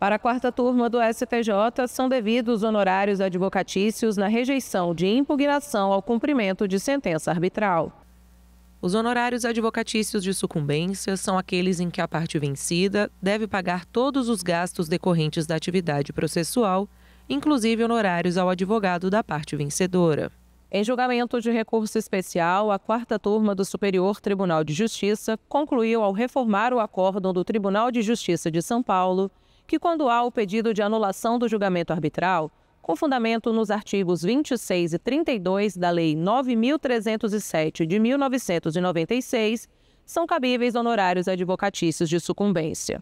Para a quarta turma do STJ, são devidos honorários advocatícios na rejeição de impugnação ao cumprimento de sentença arbitral. Os honorários advocatícios de sucumbência são aqueles em que a parte vencida deve pagar todos os gastos decorrentes da atividade processual, inclusive honorários ao advogado da parte vencedora. Em julgamento de recurso especial, a quarta turma do Superior Tribunal de Justiça concluiu ao reformar o acórdão do Tribunal de Justiça de São Paulo que, quando há o pedido de anulação do julgamento arbitral, com fundamento nos artigos 26 e 32 da Lei 9.307 de 1996, são cabíveis honorários advocatícios de sucumbência.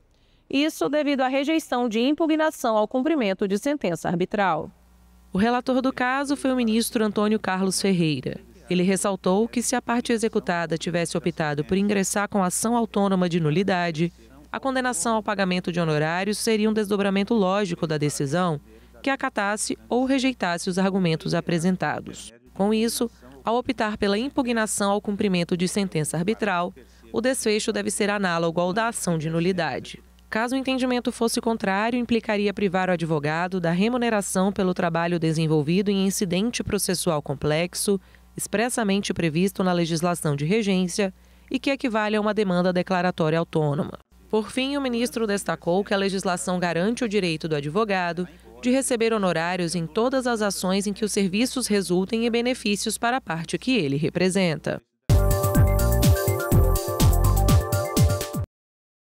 Isso devido à rejeição de impugnação ao cumprimento de sentença arbitral. O relator do caso foi o ministro Antônio Carlos Ferreira. Ele ressaltou que, se a parte executada tivesse optado por ingressar com ação autônoma de nulidade, a condenação ao pagamento de honorários seria um desdobramento lógico da decisão que acatasse ou rejeitasse os argumentos apresentados. Com isso, ao optar pela impugnação ao cumprimento de sentença arbitral, o desfecho deve ser análogo ao da ação de nulidade. Caso o entendimento fosse contrário, implicaria privar o advogado da remuneração pelo trabalho desenvolvido em incidente processual complexo, expressamente previsto na legislação de regência e que equivale a uma demanda declaratória autônoma. Por fim, o ministro destacou que a legislação garante o direito do advogado de receber honorários em todas as ações em que os serviços resultem em benefícios para a parte que ele representa.